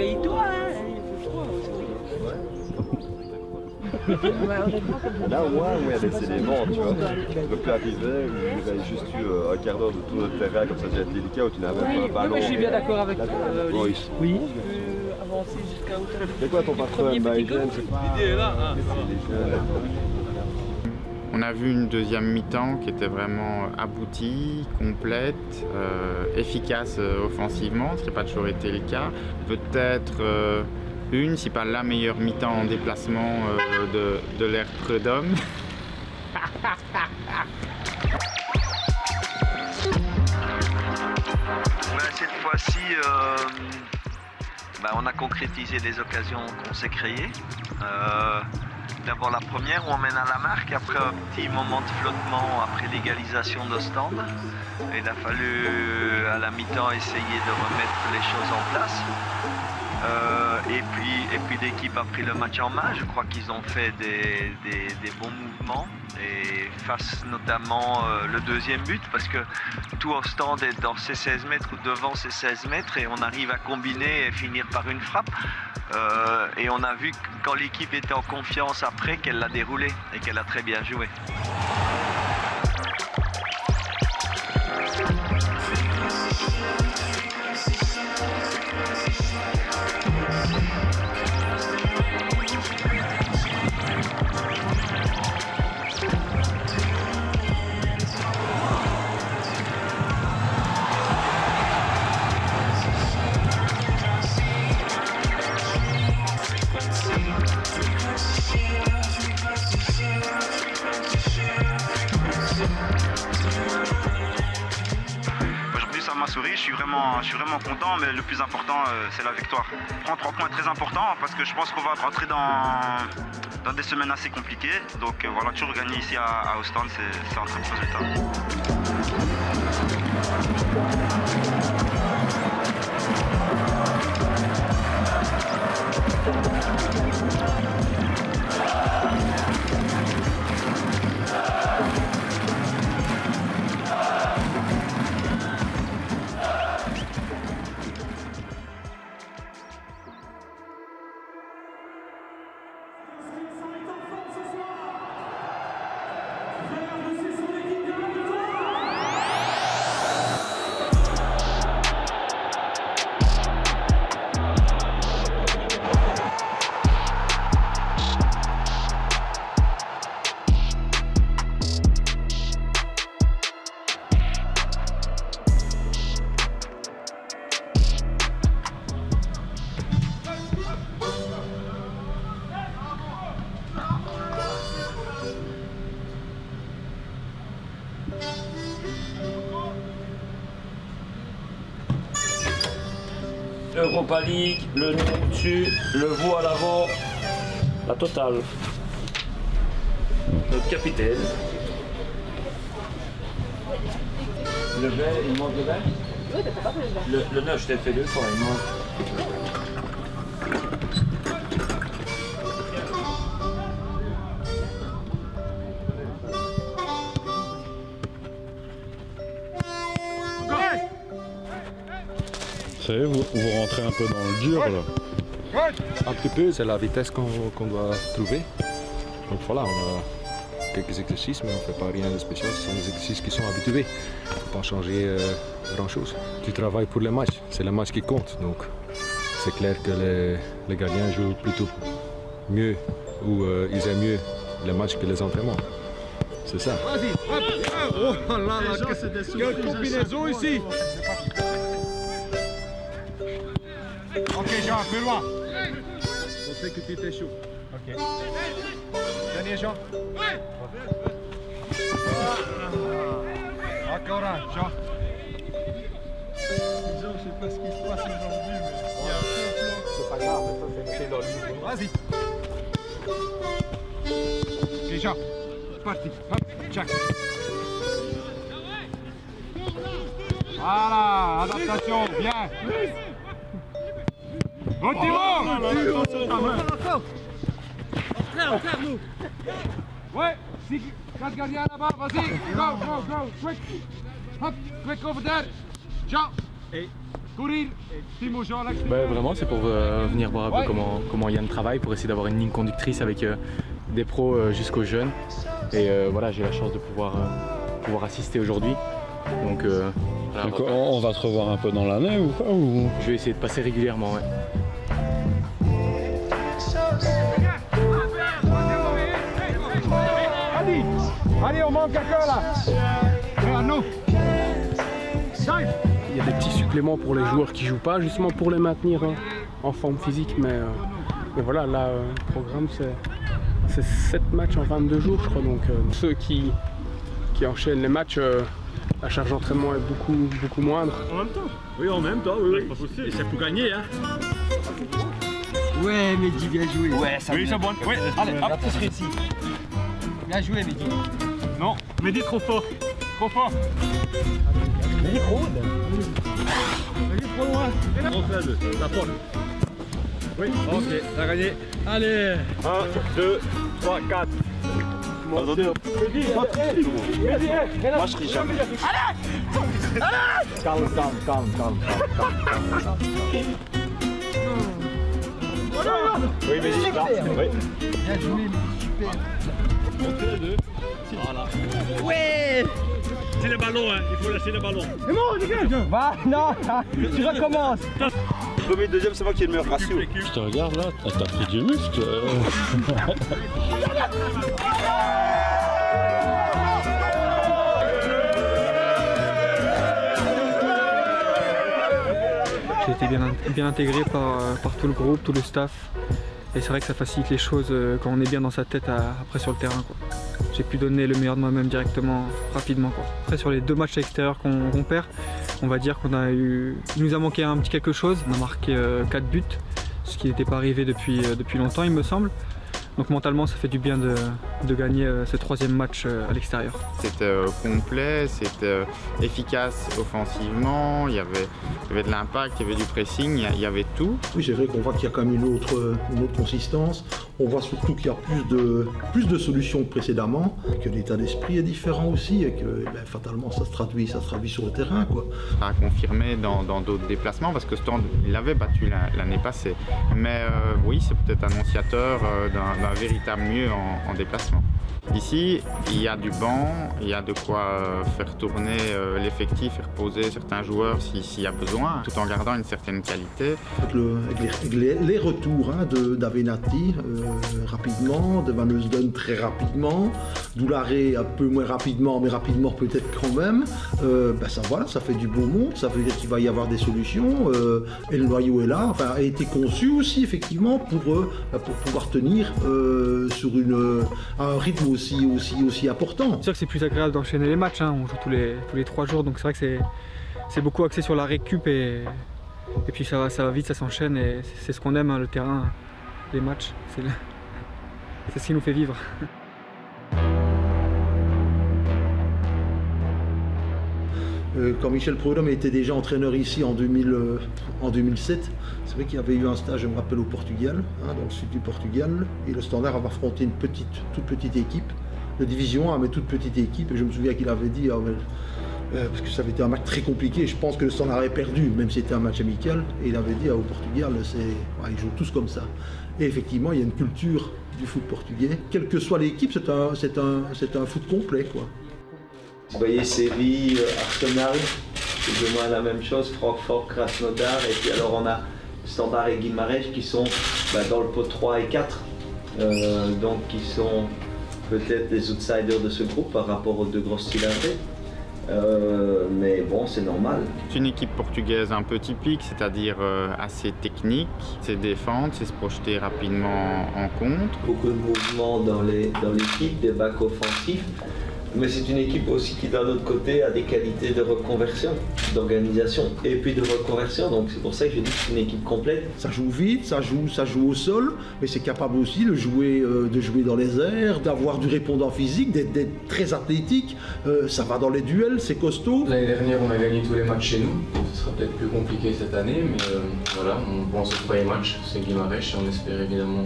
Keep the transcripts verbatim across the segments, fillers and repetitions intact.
pays toi, hein. Il fait froid aujourd'hui. Là, au moins, oui, avec ces vents, tu vois. Tu ne peux plus arriver, ou tu avais juste eu un quart d'heure de tour de terrain, comme ça, déjà délicat, où tu n'avais oui, pas ballon. Oui, mais je suis bien d'accord avec toi. Euh, oui. oui. Avancer jusqu'à où tu as. C'est quoi ton parcours? L'idée est là, hein. On a vu une deuxième mi-temps qui était vraiment aboutie, complète, euh, efficace euh, offensivement, ce qui n'a pas toujours été le cas. Peut-être euh, une, si pas la meilleure mi-temps en déplacement euh, de, de l'ère Preud'homme. Cette fois-ci, euh, bah, on a concrétisé les occasions qu'on s'est créées. Euh, D'abord la première où on mène à la marque, après un petit moment de flottement après l'égalisation d'Ostende. Il a fallu à la mi-temps essayer de remettre les choses en place. Euh, et puis, et puis l'équipe a pris le match en main, je crois qu'ils ont fait des, des, des bons mouvements. Et face notamment euh, le deuxième but, parce que tout Ostende est dans ses seize mètres ou devant ses seize mètres et on arrive à combiner et finir par une frappe. Euh, et on a vu que quand l'équipe était en confiance après, qu'elle l'a déroulé et qu'elle a très bien joué. Je suis vraiment content, mais le plus important, euh, c'est la victoire. Prendre trois points est très important parce que je pense qu'on va rentrer dans, dans des semaines assez compliquées. Donc euh, voilà, toujours gagner ici à, à Ostende, c'est un très bon résultat. Europa League, le nez dessus, le veau à l'avant, la totale. Notre capitaine. Le vin, il manque le vin? Oui, t'as pas fait le vin. Le neuf, je t'ai fait deux fois, il manque. Vous, vous rentrez un peu dans le dur là. Un petit peu, c'est la vitesse qu'on qu'on doit trouver. Donc voilà, on a quelques exercices, mais on ne fait pas rien de spécial. Ce sont des exercices qui sont habitués. Il ne faut pas changer euh, grand-chose. Tu travailles pour le match, c'est le match qui compte. Donc c'est clair que les, les gardiens jouent plutôt mieux ou euh, ils aiment mieux le match que les entraînements. C'est ça. Vas-y, oh là là, quelle combinaison ici! Ok Jean, plus loin. On sait que tu t'échoues. Ok. Dernier Jean. Encore un Jean. Jean, je sais pas ce qui se passe aujourd'hui, mais il y a un peu de plan. C'est pas grave, mais ça c'est noté dans le livre. Vas-y. Ok Jean, parti. Hop, tchac. Voilà, adaptation, bien. Bon tirant! Entrez, entrez, nous! Ouais! Si quatre gardiens là-bas, vas-y! Go, go, go! Quick! Hop! Quick over there! Ciao! Hey! Bah, vraiment, c'est pour euh, venir voir un peu comment, comment Yann travaille, pour essayer d'avoir une ligne conductrice avec euh, des pros euh, jusqu'aux jeunes. Et euh, voilà, j'ai la chance de pouvoir, euh, pouvoir assister aujourd'hui. Donc, euh, voilà, Donc voilà. On va se revoir un peu dans l'année ou pas ou... Je vais essayer de passer régulièrement, ouais. Allez, on manque encore là. Non. Il y a des petits suppléments pour les joueurs qui jouent pas, justement pour les maintenir hein, en forme physique. Mais, euh, mais voilà, là, euh, le programme, c'est sept matchs en vingt-deux jours, je crois. Donc, euh, ceux qui, qui enchaînent les matchs, euh, la charge d'entraînement est beaucoup, beaucoup moindre. En même temps. Oui, en même temps, oui, oui. Et c'est pour gagner, hein. Ouais, Mehdi, bien joué. Ouais, ça oui, c'est bon. Ouais, allez, hop, on se réussit. Bien joué, Mehdi. Non, Mehdi, trop fort. Trop fort. Mehdi, trop haut. Mehdi, trop loin. On fait la deux, la porte. Oui, ok, t'as gagné. Allez. un, deux, trois, quatre. Mehdi, Mehdi, moi je ris jamais. Allez. Allez. Calme, calme, calme, calme, calme, calme, calme. Oui, Mehdi, là. Oui. Bien joué, Mehdi, super. Voilà. Ouais! C'est le ballon, hein. Il faut lâcher le ballon. Mais non, dégage! Bah non! Tu recommences! Premier, deuxième, c'est moi qui ai le meilleur ratio. Je te regarde là, t'as pris du muscle. J'ai été bien, bien intégré par, par tout le groupe, tout le staff. Et c'est vrai que ça facilite les choses quand on est bien dans sa tête à, après sur le terrain. J'ai pu donner le meilleur de moi-même directement, rapidement. Quoi. Après sur les deux matchs extérieurs qu'on qu'on perd, on va dire qu'on a eu, il nous a manqué un petit quelque chose. On a marqué euh, quatre buts, ce qui n'était pas arrivé depuis, euh, depuis longtemps il me semble. Donc mentalement ça fait du bien de, de gagner euh, ce troisième match euh, à l'extérieur. C'était euh, complet, c'était euh, efficace offensivement, il y avait, il y avait de l'impact, il y avait du pressing, il y, a, il y avait tout. Oui, c'est vrai qu'on voit qu'il y a quand même une autre, une autre consistance. On voit surtout qu'il y a plus de, plus de solutions que précédemment, que l'état d'esprit est différent aussi et que eh bien, fatalement ça se traduit, ça se traduit sur le terrain. Quoi. Ça a confirmé dans d'autres déplacements parce que Ostende l'avait battu l'année passée. Mais euh, oui, c'est peut-être annonciateur euh, d'un un véritable mieux en, en déplacement. Ici, il y a du banc, il y a de quoi euh, faire tourner euh, l'effectif et reposer certains joueurs s'il si y a besoin, tout en gardant une certaine qualité. Le, les, les retours hein, d'Avenatti euh, rapidement, de Van Leusden très rapidement, d'Oularé un peu moins rapidement, mais rapidement peut-être quand même, euh, ben ça, voilà, ça fait du beau monde, ça veut dire qu'il va y avoir des solutions, euh, et le noyau est là, enfin, a été conçu aussi effectivement pour, euh, pour pouvoir tenir euh, sur une, euh, un rythme aussi. Aussi, aussi, aussi important. C'est sûr que c'est plus agréable d'enchaîner les matchs, hein. On joue tous les, tous les trois jours, donc c'est vrai que c'est beaucoup axé sur la récup et, et puis ça va, ça va vite, ça s'enchaîne et c'est ce qu'on aime, hein, le terrain, les matchs, c'est le... ce qui nous fait vivre. Quand Michel Preud'homme était déjà entraîneur ici en, deux mille, en deux mille sept, c'est vrai qu'il y avait eu un stage, je me rappelle, au Portugal, hein, dans le sud du Portugal, et le Standard avait affronté une petite, toute petite équipe, de division un, hein, mais toute petite équipe, et je me souviens qu'il avait dit, ah, mais, euh, parce que ça avait été un match très compliqué, je pense que le Standard avait perdu, même si c'était un match amical, et il avait dit, ah, au Portugal, ouais, ils jouent tous comme ça. Et effectivement, il y a une culture du foot portugais, quelle que soit l'équipe, c'est un, un, un foot complet, quoi. Vous voyez Séville, Arsenal, plus ou moins la même chose, Francfort, Krasnodar, et puis alors on a Standard et Guimaraes qui sont bah, dans le pot trois et quatre, euh, donc qui sont peut-être les outsiders de ce groupe par rapport aux deux grosses cylindrées. Euh, mais bon, c'est normal. C'est une équipe portugaise un peu typique, c'est-à-dire euh, assez technique, c'est défendre, c'est se projeter rapidement en contre. Beaucoup de mouvements dans l'équipe, des backs offensifs. Mais c'est une équipe aussi qui, d'un autre côté, a des qualités de reconversion, d'organisation et puis de reconversion. Donc c'est pour ça que je dis que c'est une équipe complète. Ça joue vite, ça joue, ça joue au sol, mais c'est capable aussi de jouer, euh, de jouer dans les airs, d'avoir du répondant physique, d'être très athlétique. Euh, ça va dans les duels, c'est costaud. L'année dernière, on a gagné tous les matchs chez nous. Donc ce sera peut-être plus compliqué cette année, mais euh, voilà, on pense au premier match, c'est Guimaraes. On espère évidemment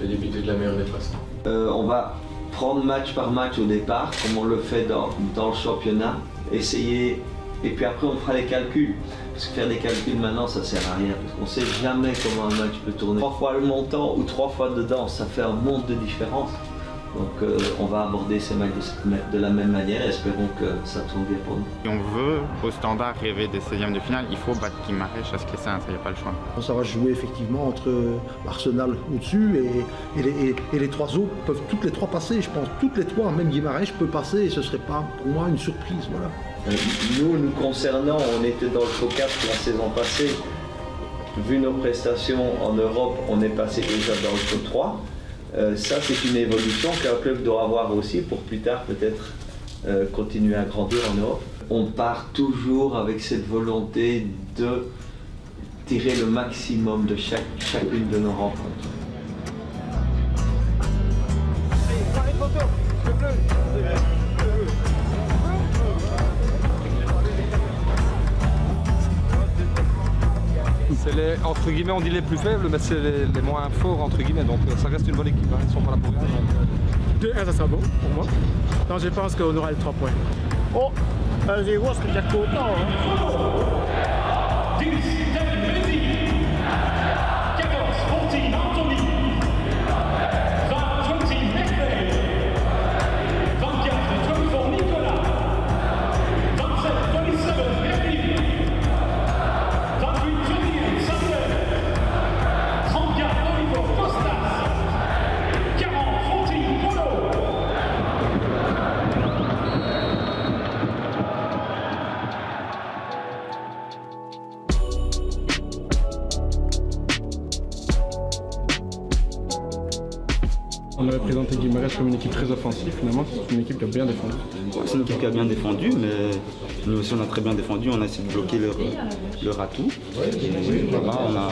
le débuter de la meilleure des façons. Euh, on va prendre match par match au départ, comme on le fait dans, dans le championnat, essayer et puis après on fera les calculs. Parce que faire des calculs maintenant, ça sert à rien, parce qu'on sait jamais comment un match peut tourner. Trois fois le montant ou trois fois dedans, ça fait un monde de différence. Donc euh, on va aborder ces matchs de la même manière et espérons que ça tourne bien pour nous. Si on veut, au Standard, rêver des seizièmes de finale, il faut battre Guimaraes à Cressin, ça n'y a pas le choix. Ça va jouer effectivement entre Arsenal au-dessus et, et, et, et les trois autres peuvent toutes les trois passer, je pense. Toutes les trois, même Guimaraes peut passer et ce ne serait pas pour moi une surprise. Voilà. Nous, nous concernant, on était dans le top quatre la saison passée. Vu nos prestations en Europe, on est passé déjà dans le top trois. Euh, ça, c'est une évolution qu'un club doit avoir aussi pour plus tard peut-être euh, continuer à grandir en Europe. On part toujours avec cette volonté de tirer le maximum de chaque, chacune de nos rencontres. C'est les, entre guillemets, on dit les plus faibles, mais c'est les, les moins forts, entre guillemets, donc ça reste une bonne équipe, hein, ils sont pas là pour rien. deux un, ça sera bon, pour moi. Non, je pense qu'on aura les trois points. Oh, un zéro, c'est déjà content, hein. On avait présenté Guimaraes comme une équipe très offensive, finalement c'est une équipe qui a bien défendu. Ouais, c'est une équipe qui a bien défendu, mais nous aussi on a très bien défendu, on a essayé de bloquer leur, leur atout. Et là-bas on a,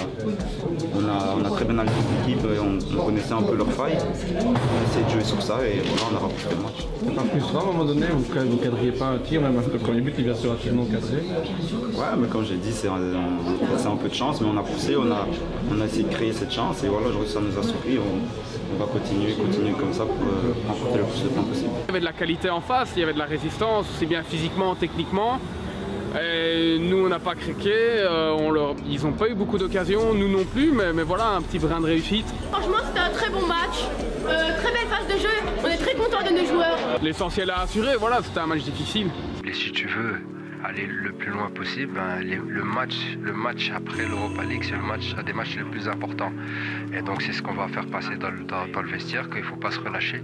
on, a, on a très bien analysé l'équipe, on, on connaissait un peu leurs failles. On a essayé de jouer sur ça et voilà, on a remporté le match. C'est pas frustrant à un moment donné, vous ne cadriez pas un tir, même le premier but il vient sur un tir non cassé. Ouais, mais comme j'ai dit, c'est un peu de chance, mais on a poussé, on a, on a essayé de créer cette chance et voilà, aujourd'hui ça nous a surpris. On, on va continuer. Continuer comme ça pour euh, remporter le plus de points possible. Il y avait de la qualité en face, il y avait de la résistance, aussi bien physiquement, techniquement. Et nous, on n'a pas craqué, euh, on leur... ils n'ont pas eu beaucoup d'occasions, nous non plus, mais, mais voilà, un petit brin de réussite. Franchement, c'était un très bon match, euh, très belle phase de jeu, on est très contents de nos joueurs. L'essentiel à assurer, voilà, c'était un match difficile. Et si tu veux aller le plus loin possible, ben, les, le, match, le match après l'Europa League, c'est le match, un des matchs les plus importants. Et donc c'est ce qu'on va faire passer dans le, dans, dans le vestiaire, qu'il ne faut pas se relâcher.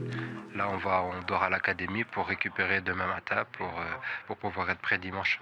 Là on, va, on dort à l'académie pour récupérer demain matin, pour, euh, pour pouvoir être prêt dimanche.